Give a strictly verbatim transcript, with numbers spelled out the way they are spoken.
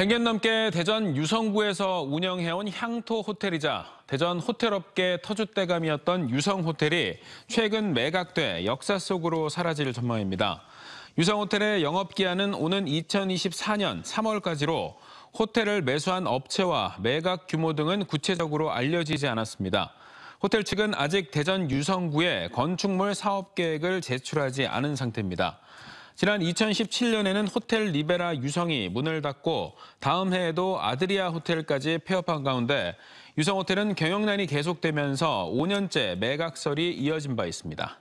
백 년 넘게 대전 유성구에서 운영해온 향토 호텔이자 대전 호텔업계 터줏대감이었던 유성호텔이 최근 매각돼 역사 속으로 사라질 전망입니다. 유성호텔의 영업기한은 오는 이천이십사년 삼월까지로 호텔을 매수한 업체와 매각 규모 등은 구체적으로 알려지지 않았습니다. 호텔 측은 아직 대전 유성구에 건축물 사업 계획을 제출하지 않은 상태입니다. 지난 이천십칠년에는 호텔 리베라 유성이 문을 닫고 다음 해에도 아드리아 호텔까지 폐업한 가운데 유성호텔은 경영난이 계속되면서 오년째 매각설이 이어진 바 있습니다.